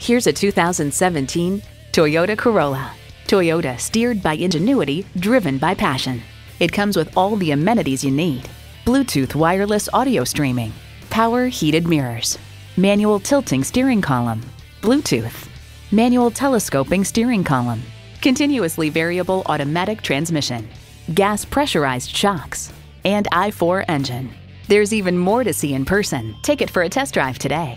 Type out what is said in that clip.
Here's a 2017 Toyota Corolla. Toyota, steered by ingenuity, driven by passion. It comes with all the amenities you need. Bluetooth wireless audio streaming, power heated mirrors, manual tilting steering column, Bluetooth, manual telescoping steering column, continuously variable automatic transmission, gas pressurized shocks, and I4 engine. There's even more to see in person. Take it for a test drive today.